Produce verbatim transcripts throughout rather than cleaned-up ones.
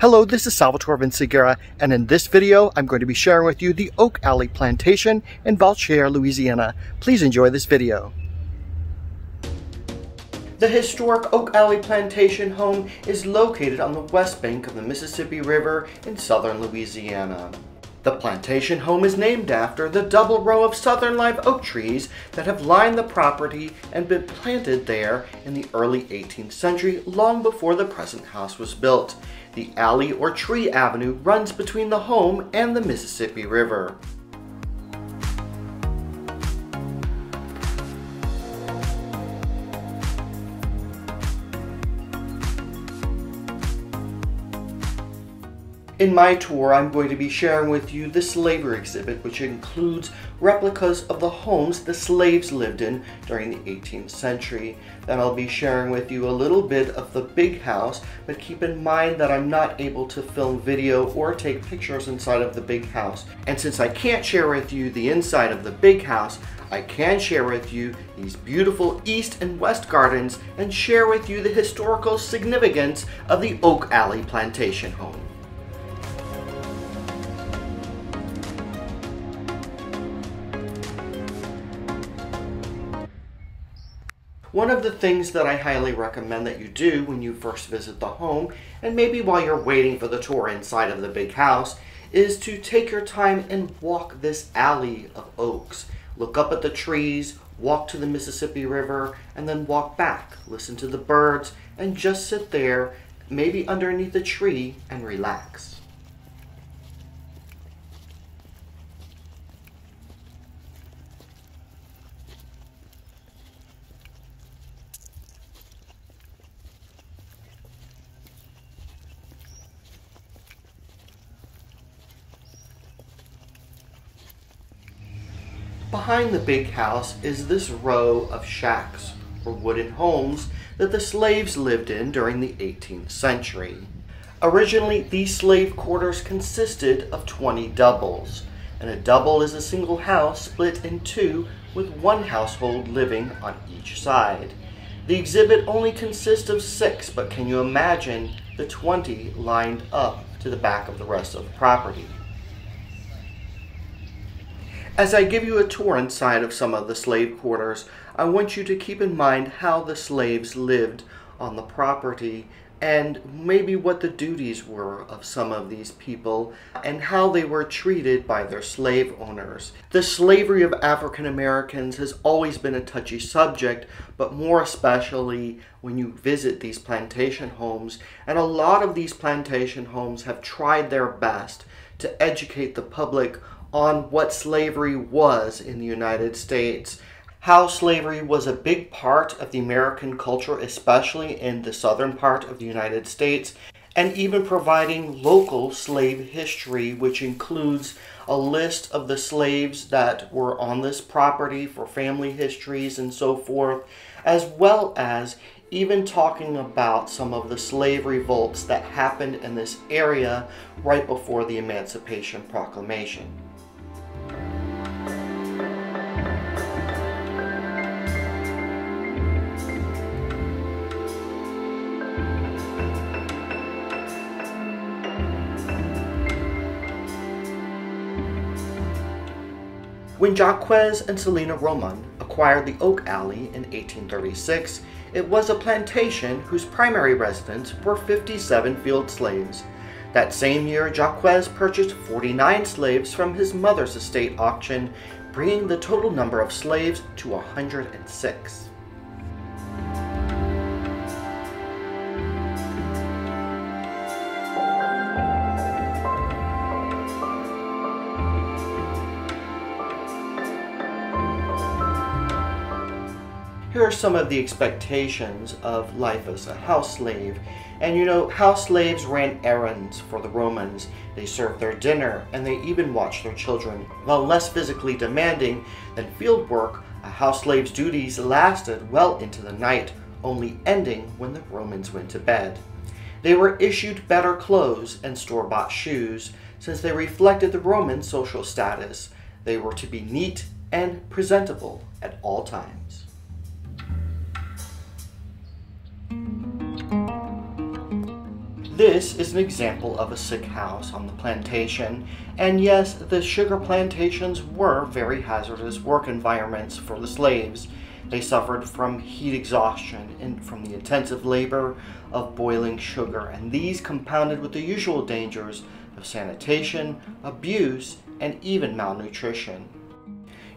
Hello, this is Salvatore Vinciguerra, and in this video I'm going to be sharing with you the Oak Alley Plantation in Valcour, Louisiana. Please enjoy this video. The historic Oak Alley Plantation home is located on the west bank of the Mississippi River in southern Louisiana. The plantation home is named after the double row of southern live oak trees that have lined the property and been planted there in the early eighteenth century, long before the present house was built. The alley or tree avenue runs between the home and the Mississippi River. In my tour, I'm going to be sharing with you the slavery exhibit, which includes replicas of the homes the slaves lived in during the eighteenth century. Then I'll be sharing with you a little bit of the big house, but keep in mind that I'm not able to film video or take pictures inside of the big house. And since I can't share with you the inside of the big house, I can share with you these beautiful east and west gardens and share with you the historical significance of the Oak Alley Plantation home. One of the things that I highly recommend that you do when you first visit the home, and maybe while you're waiting for the tour inside of the big house, is to take your time and walk this alley of oaks. Look up at the trees, walk to the Mississippi River, and then walk back. Listen to the birds, and just sit there, maybe underneath a tree, and relax. Behind the big house is this row of shacks, or wooden homes, that the slaves lived in during the eighteenth century. Originally, these slave quarters consisted of twenty doubles, and a double is a single house split in two with one household living on each side. The exhibit only consists of six, but can you imagine the twenty lined up to the back of the rest of the property? As I give you a tour inside of some of the slave quarters, I want you to keep in mind how the slaves lived on the property and maybe what the duties were of some of these people and how they were treated by their slave owners. The slavery of African Americans has always been a touchy subject, but more especially when you visit these plantation homes. And a lot of these plantation homes have tried their best to educate the public on what slavery was in the United States, how slavery was a big part of the American culture, especially in the southern part of the United States, and even providing local slave history, which includes a list of the slaves that were on this property for family histories and so forth, as well as even talking about some of the slave revolts that happened in this area right before the Emancipation Proclamation. When Jacques and Selena Roman acquired the Oak Alley in eighteen thirty-six, it was a plantation whose primary residents were fifty-seven field slaves. That same year, Jacques purchased forty-nine slaves from his mother's estate auction, bringing the total number of slaves to one hundred six. Here are some of the expectations of life as a house slave. And you know, house slaves ran errands for the Romans. They served their dinner, and they even watched their children. While less physically demanding than field work, a house slave's duties lasted well into the night, only ending when the Romans went to bed. They were issued better clothes and store-bought shoes, since they reflected the Roman social status. They were to be neat and presentable at all times. This is an example of a sick house on the plantation, and yes, the sugar plantations were very hazardous work environments for the slaves. They suffered from heat exhaustion and from the intensive labor of boiling sugar, and these compounded with the usual dangers of sanitation, abuse, and even malnutrition.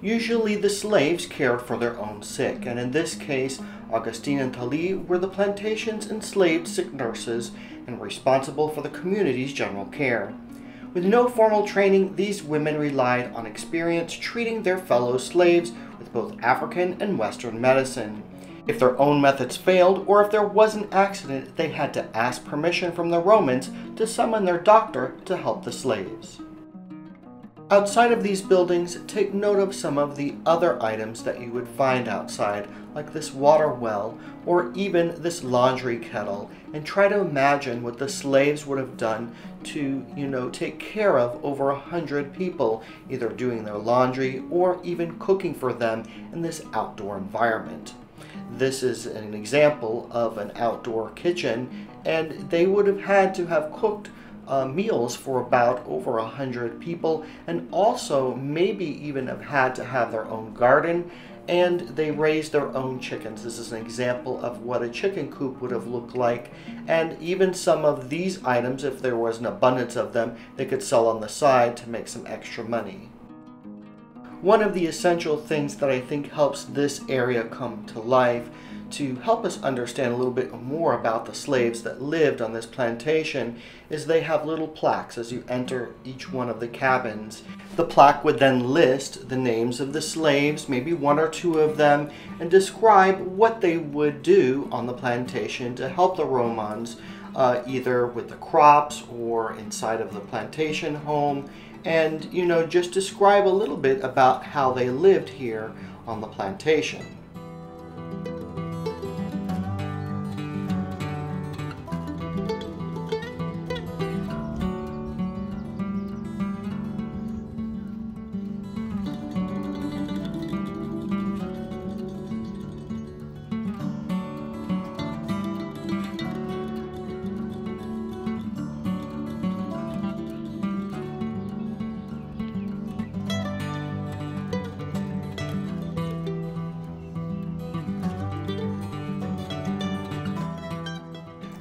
Usually the slaves cared for their own sick, and in this case, Augustine and Thalie were the plantation's enslaved sick nurses and responsible for the community's general care. With no formal training, these women relied on experience treating their fellow slaves with both African and Western medicine. If their own methods failed, or if there was an accident, they had to ask permission from the Romans to summon their doctor to help the slaves. Outside of these buildings, take note of some of the other items that you would find outside, like this water well, or even this laundry kettle, and try to imagine what the slaves would have done to, you know, take care of over a hundred people, either doing their laundry or even cooking for them in this outdoor environment. This is an example of an outdoor kitchen, and they would have had to have cooked Uh, meals for about over a hundred people, and also maybe even have had to have their own garden, and they raised their own chickens. This is an example of what a chicken coop would have looked like, and even some of these items, if there was an abundance of them, they could sell on the side to make some extra money. One of the essential things that I think helps this area come to life to help us understand a little bit more about the slaves that lived on this plantation is they have little plaques as you enter each one of the cabins. The plaque would then list the names of the slaves, maybe one or two of them, and describe what they would do on the plantation to help the Romans, uh, either with the crops or inside of the plantation home, and, you know, just describe a little bit about how they lived here on the plantation.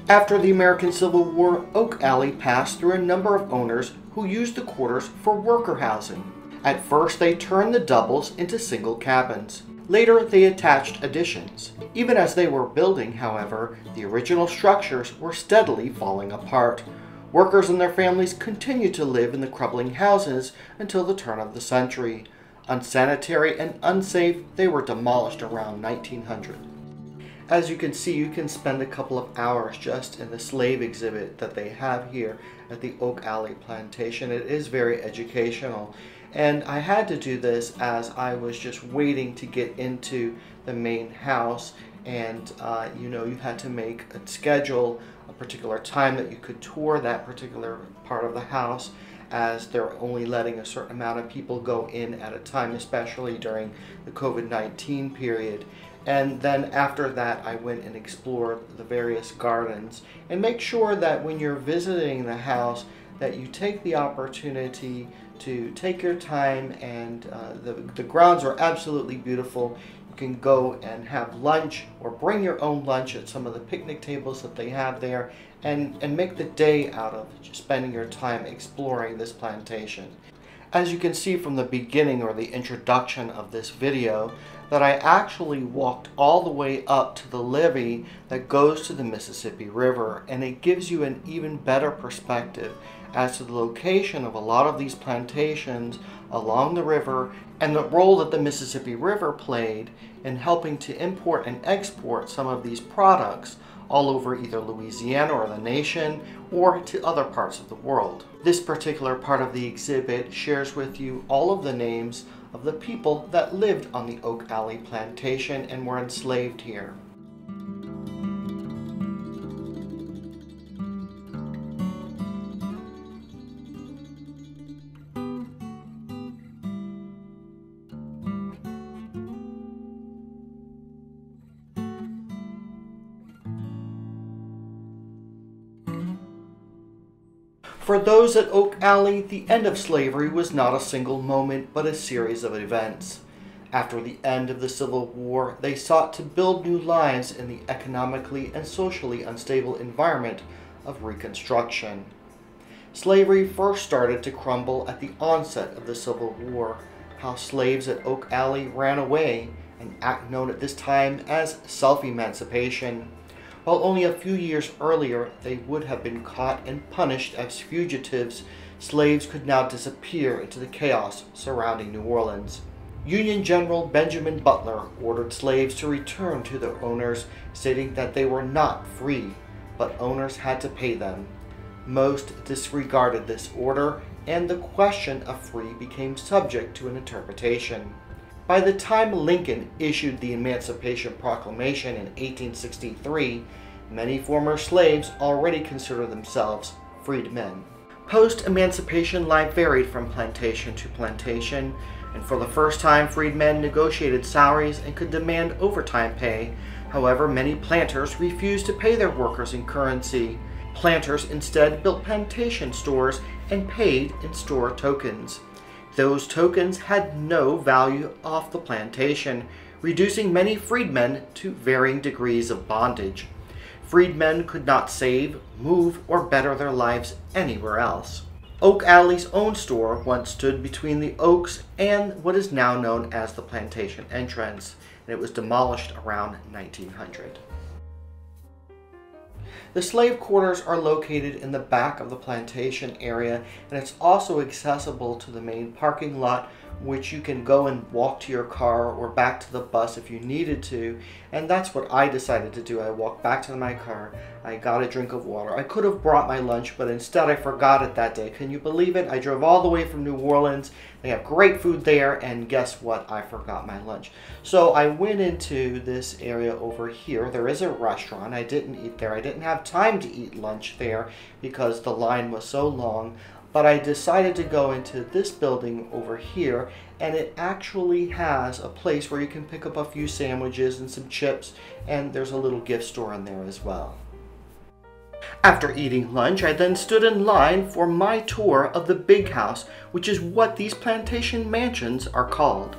After the American Civil War, Oak Alley passed through a number of owners who used the quarters for worker housing. At first, they turned the doubles into single cabins. Later, they attached additions. Even as they were building, however, the original structures were steadily falling apart. Workers and their families continued to live in the crumbling houses until the turn of the century. Unsanitary and unsafe, they were demolished around nineteen hundred. As you can see, you can spend a couple of hours just in the slave exhibit that they have here at the Oak Alley Plantation. It is very educational, and I had to do this as I was just waiting to get into the main house, and uh, you know, you had to make a schedule, a particular time that you could tour that particular part of the house, as they're only letting a certain amount of people go in at a time, especially during the COVID nineteen period. And then after that, I went and explored the various gardens, and make sure that when you're visiting the house that you take the opportunity to take your time, and uh, the, the grounds are absolutely beautiful. You can go and have lunch or bring your own lunch at some of the picnic tables that they have there, and, and make the day out of spending your time exploring this plantation. As you can see from the beginning, or the introduction of this video, that I actually walked all the way up to the levee that goes to the Mississippi River, and it gives you an even better perspective as to the location of a lot of these plantations along the river, and the role that the Mississippi River played in helping to import and export some of these products all over either Louisiana or the nation, or to other parts of the world. This particular part of the exhibit shares with you all of the names of the people that lived on the Oak Alley Plantation and were enslaved here. For those at Oak Alley, the end of slavery was not a single moment, but a series of events. After the end of the Civil War, they sought to build new lives in the economically and socially unstable environment of Reconstruction. Slavery first started to crumble at the onset of the Civil War. How slaves at Oak Alley ran away, an act known at this time as self-emancipation. While only a few years earlier they would have been caught and punished as fugitives, slaves could now disappear into the chaos surrounding New Orleans. Union General Benjamin Butler ordered slaves to return to their owners, stating that they were not free, but owners had to pay them. Most disregarded this order, and the question of free became subject to an interpretation. By the time Lincoln issued the Emancipation Proclamation in eighteen sixty-three, many former slaves already considered themselves freedmen. Post-emancipation life varied from plantation to plantation, and for the first time freedmen negotiated salaries and could demand overtime pay. However, many planters refused to pay their workers in currency. Planters instead built plantation stores and paid in store tokens. Those tokens had no value off the plantation, reducing many freedmen to varying degrees of bondage. Freedmen could not save, move, or better their lives anywhere else. Oak Alley's own store once stood between the Oaks and what is now known as the plantation entrance, and it was demolished around nineteen hundred. The slave quarters are located in the back of the plantation area, and it's also accessible to the main parking lot, which you can go and walk to your car or back to the bus if you needed to. And that's what I decided to do. I walked back to my car, I got a drink of water. I could have brought my lunch, but instead I forgot it that day. Can you believe it? I drove all the way from New Orleans. They have great food there, and guess what? I forgot my lunch. So I went into this area over here. There is a restaurant. I didn't eat there. I didn't have time to eat lunch there because the line was so long, but I decided to go into this building over here, and it actually has a place where you can pick up a few sandwiches and some chips, and there's a little gift store in there as well. After eating lunch, I then stood in line for my tour of the Big House, which is what these plantation mansions are called.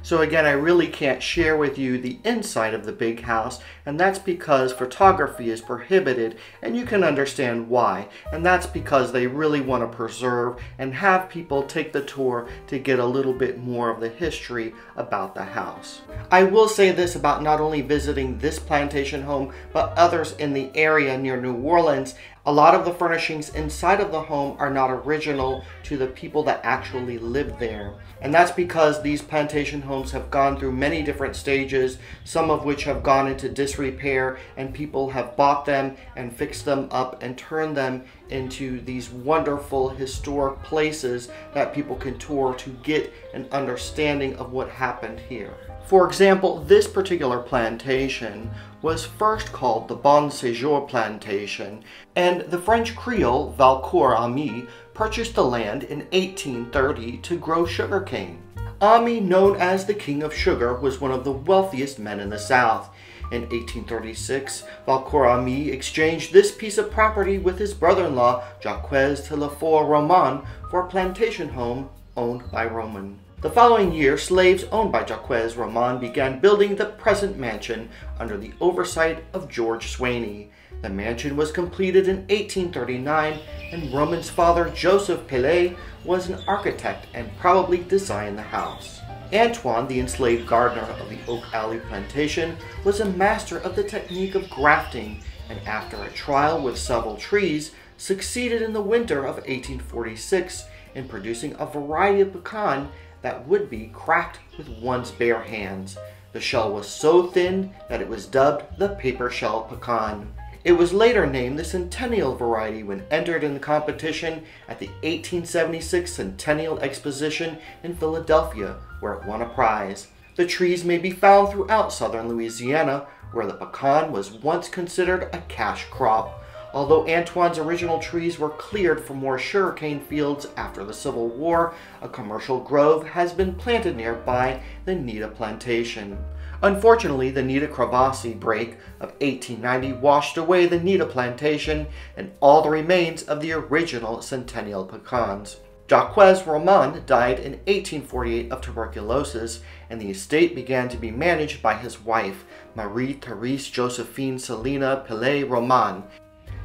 So again, I really can't share with you the inside of the Big House, and that's because photography is prohibited, and you can understand why. And that's because they really want to preserve and have people take the tour to get a little bit more of the history about the house. I will say this about not only visiting this plantation home, but others in the area near New Orleans. A lot of the furnishings inside of the home are not original to the people that actually lived there. And that's because these plantation homes have gone through many different stages, some of which have gone into disrepair, and people have bought them and fixed them up and turned them into these wonderful historic places that people can tour to get an understanding of what happened here. For example, this particular plantation was first called the Bon Sejour Plantation, and the French Creole Valcour Aime purchased the land in eighteen thirty to grow sugarcane. Aime, known as the King of Sugar, was one of the wealthiest men in the South. In eighteen thirty-six, Bakor Aime exchanged this piece of property with his brother-in-law, Jacques Roman, for a plantation home owned by Roman. The following year, slaves owned by Jacques Roman began building the present mansion under the oversight of George Swaney. The mansion was completed in eighteen thirty-nine, and Roman's father, Joseph Pele, was an architect and probably designed the house. Antoine, the enslaved gardener of the Oak Alley Plantation, was a master of the technique of grafting, and after a trial with several trees, succeeded in the winter of eighteen forty-six in producing a variety of pecan that would be cracked with one's bare hands. The shell was so thin that it was dubbed the paper shell pecan. It was later named the Centennial variety when entered in the competition at the eighteen seventy-six Centennial Exposition in Philadelphia, where it won a prize. The trees may be found throughout southern Louisiana, where the pecan was once considered a cash crop. Although Antoine's original trees were cleared for more sugarcane fields after the Civil War, a commercial grove has been planted nearby the Nita Plantation. Unfortunately, the Nita Crevasse break of eighteen ninety washed away the Nita Plantation and all the remains of the original Centennial pecans. Jacques Roman died in eighteen forty-eight of tuberculosis, and the estate began to be managed by his wife, Marie Therese Josephine Selina Pellet Roman.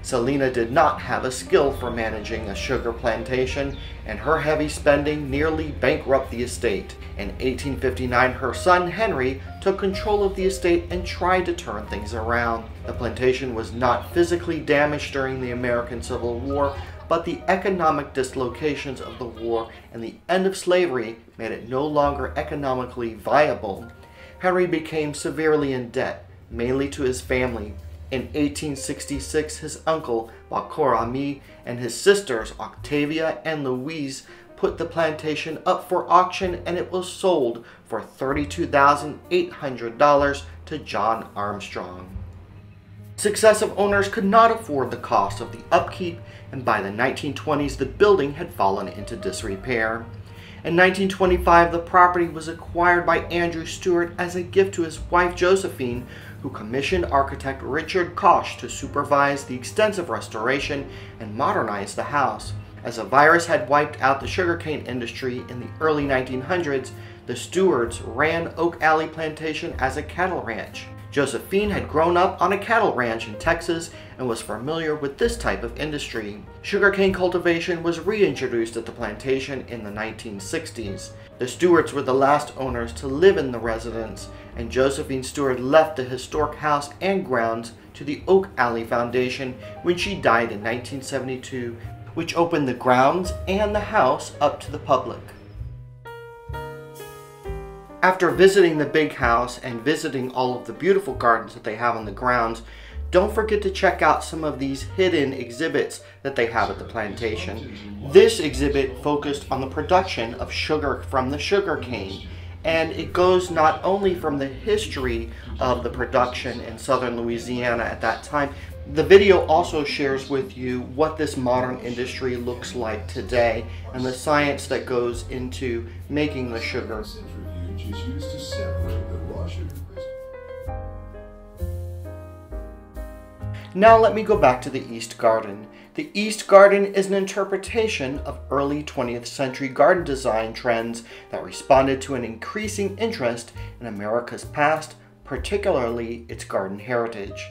Selina did not have a skill for managing a sugar plantation, and her heavy spending nearly bankrupted the estate. In eighteen fifty-nine, her son Henry took control of the estate and tried to turn things around. The plantation was not physically damaged during the American Civil War, but the economic dislocations of the war and the end of slavery made it no longer economically viable. Henry became severely in debt, mainly to his family. In eighteen sixty-six, his uncle, Bakor Aime, and his sisters, Octavia and Louise, put the plantation up for auction, and it was sold for thirty-two thousand eight hundred dollars to John Armstrong. Successive owners could not afford the cost of the upkeep, and by the nineteen twenties the building had fallen into disrepair. In nineteen twenty-five, the property was acquired by Andrew Stewart as a gift to his wife Josephine, who commissioned architect Richard Koch to supervise the extensive restoration and modernize the house. As a virus had wiped out the sugarcane industry in the early nineteen hundreds, the Stewarts ran Oak Alley Plantation as a cattle ranch. Josephine had grown up on a cattle ranch in Texas and was familiar with this type of industry. Sugarcane cultivation was reintroduced at the plantation in the nineteen sixties. The Stewarts were the last owners to live in the residence, and Josephine Stewart left the historic house and grounds to the Oak Alley Foundation when she died in nineteen seventy-two, which opened the grounds and the house up to the public. After visiting the big house and visiting all of the beautiful gardens that they have on the grounds, don't forget to check out some of these hidden exhibits that they have at the plantation. This exhibit focused on the production of sugar from the sugar cane, and it goes not only from the history of the production in southern Louisiana at that time. The video also shares with you what this modern industry looks like today and the science that goes into making the sugar. Is used to separate the raw sugar. Now let me go back to the East Garden. The East Garden is an interpretation of early twentieth century garden design trends that responded to an increasing interest in America's past, particularly its garden heritage.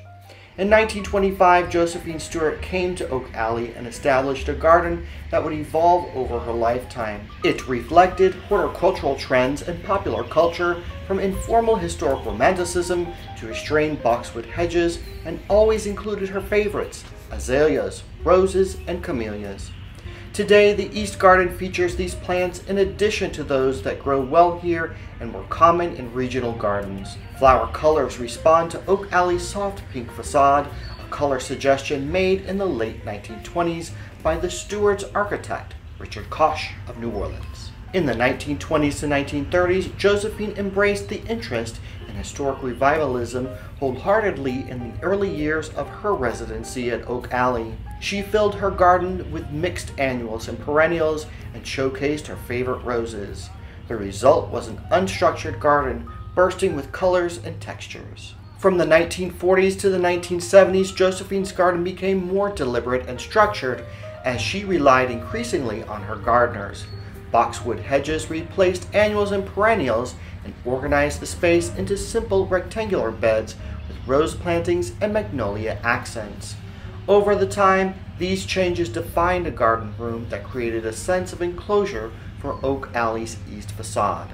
In nineteen twenty-five, Josephine Stewart came to Oak Alley and established a garden that would evolve over her lifetime. It reflected horticultural trends and popular culture, from informal historic romanticism to restrained boxwood hedges, and always included her favorites, azaleas, roses, and camellias. Today, the East Garden features these plants in addition to those that grow well here and were common in regional gardens. Flower colors respond to Oak Alley's soft pink facade, a color suggestion made in the late nineteen twenties by the Stewarts' architect, Richard Koch of New Orleans. In the nineteen twenties to nineteen thirties, Josephine embraced the interest in historic revivalism wholeheartedly in the early years of her residency at Oak Alley. She filled her garden with mixed annuals and perennials and showcased her favorite roses. The result was an unstructured garden bursting with colors and textures. From the nineteen forties to the nineteen seventies, Josephine's garden became more deliberate and structured as she relied increasingly on her gardeners. Boxwood hedges replaced annuals and perennials and organized the space into simple rectangular beds with rose plantings and magnolia accents. Over the time, these changes defined a garden room that created a sense of enclosure for Oak Alley's east facade.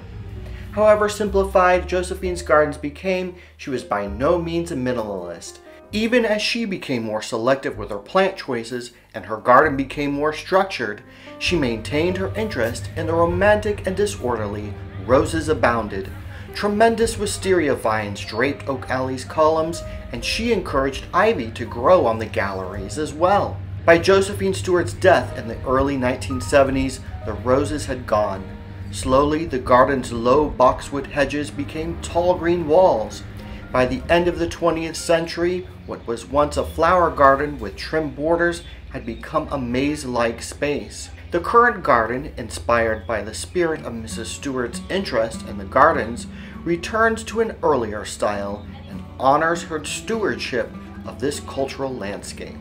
However simplified Josephine's gardens became, she was by no means a minimalist. Even as she became more selective with her plant choices and her garden became more structured, she maintained her interest in the romantic and disorderly. Roses abounded. Tremendous wisteria vines draped Oak Alley's columns, and she encouraged ivy to grow on the galleries as well. By Josephine Stewart's death in the early nineteen seventies, the roses had gone. Slowly, the garden's low boxwood hedges became tall green walls. By the end of the twentieth century, what was once a flower garden with trim borders had become a maze-like space. The current garden, inspired by the spirit of Missus Stewart's interest in the gardens, returns to an earlier style and honors her stewardship of this cultural landscape.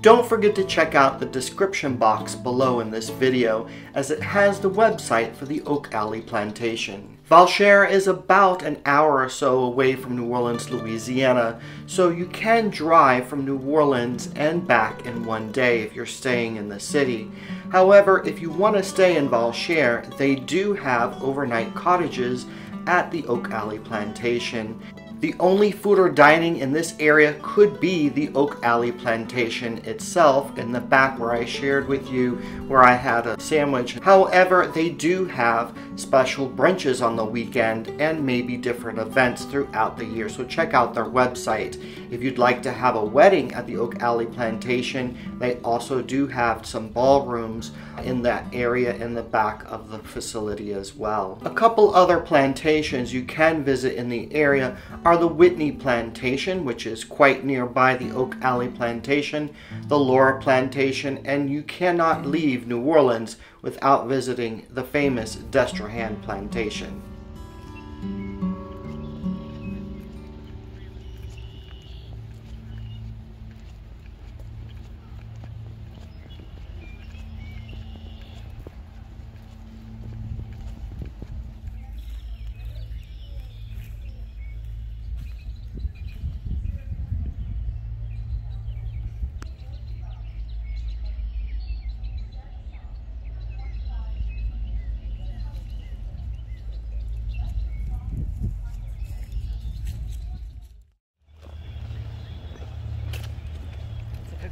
Don't forget to check out the description box below in this video, as it has the website for the Oak Alley Plantation. Valcour is about an hour or so away from New Orleans, Louisiana, so you can drive from New Orleans and back in one day if you're staying in the city. However, if you want to stay in Valcour, they do have overnight cottages at the Oak Alley Plantation. The only food or dining in this area could be the Oak Alley Plantation itself in the back where I shared with you where I had a sandwich. However, they do have special brunches on the weekend and maybe different events throughout the year, so check out their website. If you'd like to have a wedding at the Oak Alley Plantation, they also do have some ballrooms in that area in the back of the facility as well. A couple other plantations you can visit in the area are the Whitney Plantation, which is quite nearby the Oak Alley Plantation, the Laura Plantation, and you cannot leave New Orleans without visiting the famous Destrehan Plantation.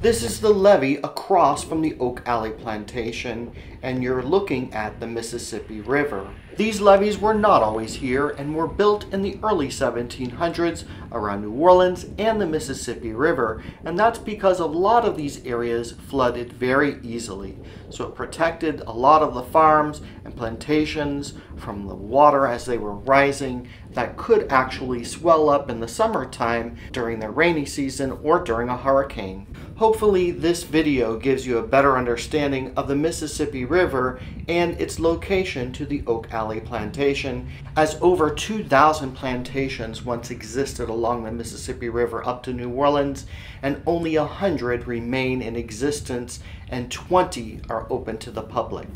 This is the levee across from the Oak Alley Plantation, and you're looking at the Mississippi River. These levees were not always here and were built in the early seventeen hundreds around New Orleans and the Mississippi River, and that's because a lot of these areas flooded very easily. So it protected a lot of the farms and plantations from the water as they were rising that could actually swell up in the summertime during the rainy season or during a hurricane. Hopefully this video gives you a better understanding of the Mississippi River and its location to the Oak Alley Plantation, as over two thousand plantations once existed along the Mississippi River up to New Orleans, and only one hundred remain in existence and twenty are open to the public.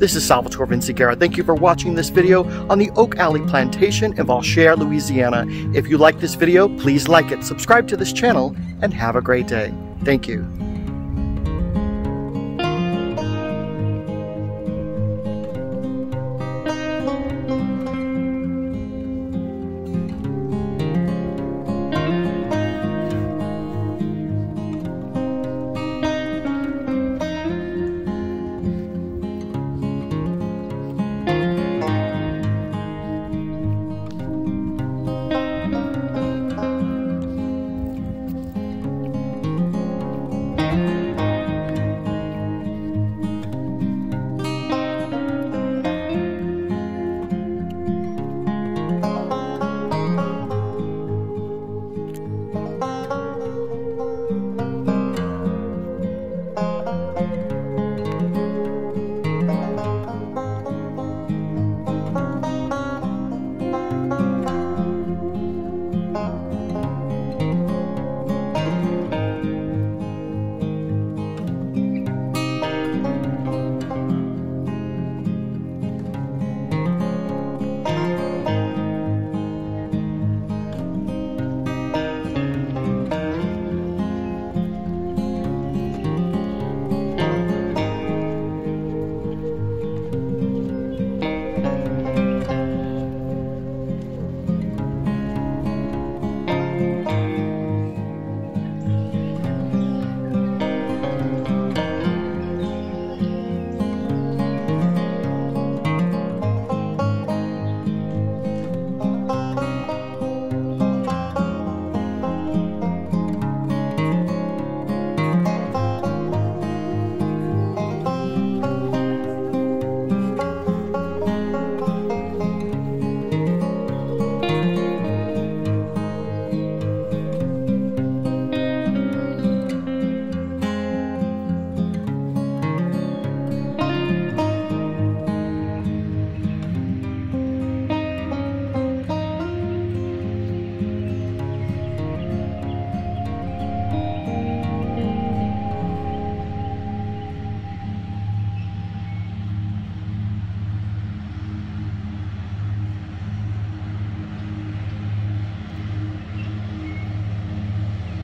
This is Salvatore Vinciguerra. Thank you for watching this video on the Oak Alley Plantation in Valcour, Louisiana. If you like this video, please like it, subscribe to this channel, and have a great day. Thank you.